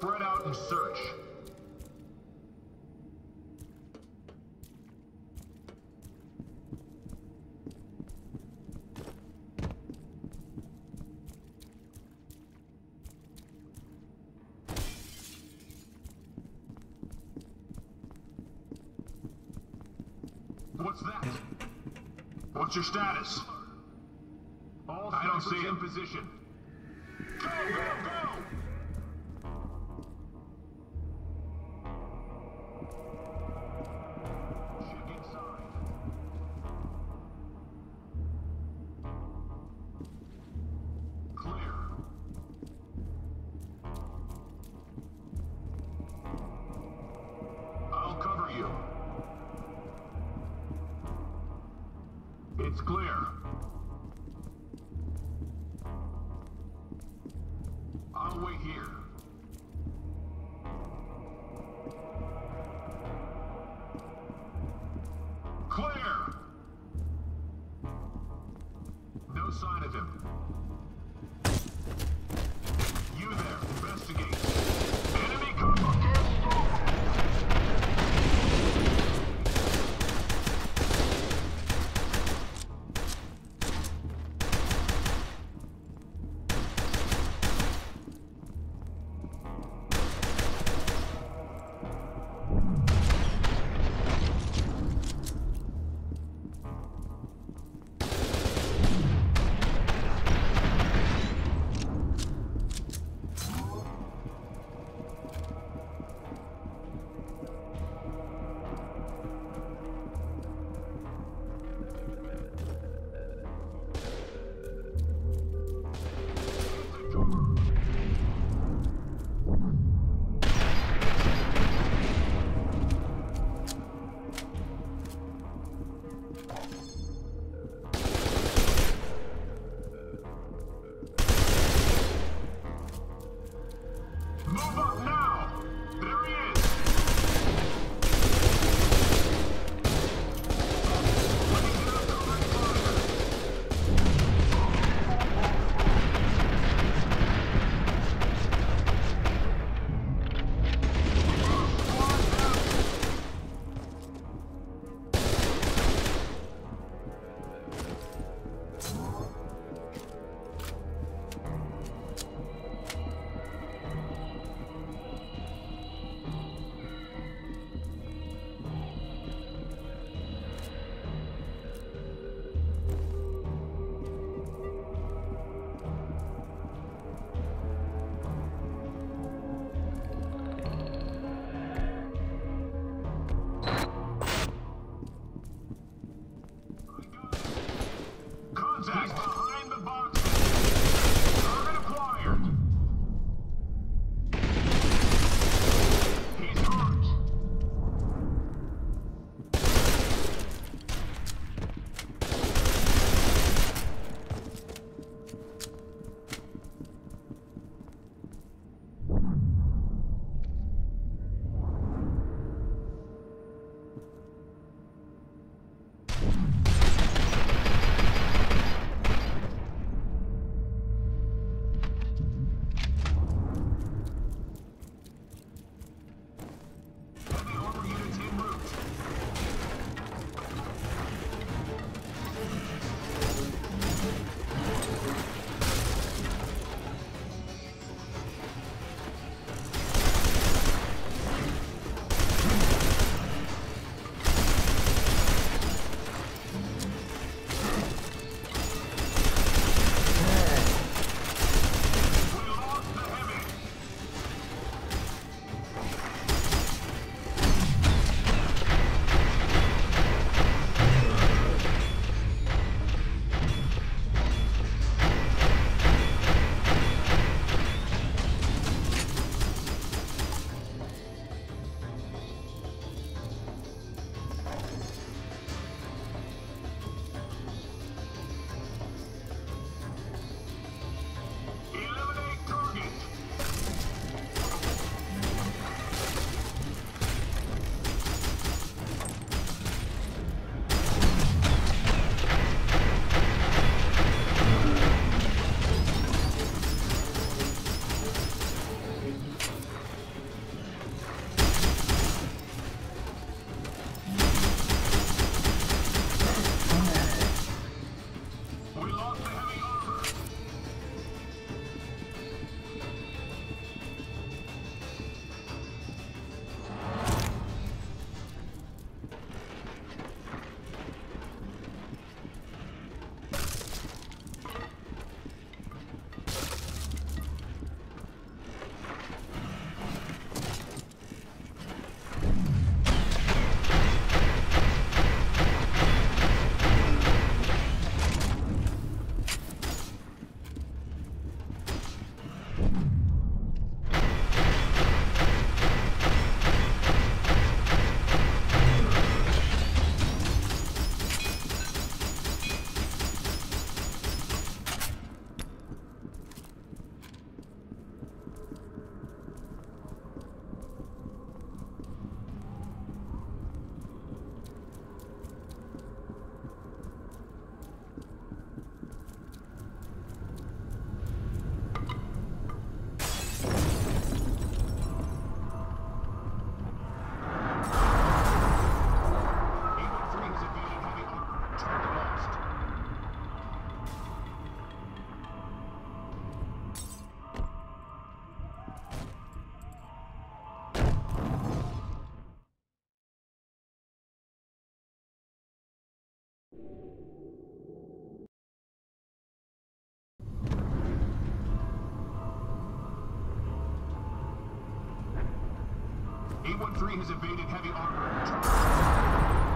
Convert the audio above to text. spread out and search. What's that? What's your status? All I don't see in position. Go, go, go! It's clear. I'll wait here. Clear! No sign of him. You there, investigate. Enemy cover! 813 has evaded heavy armor.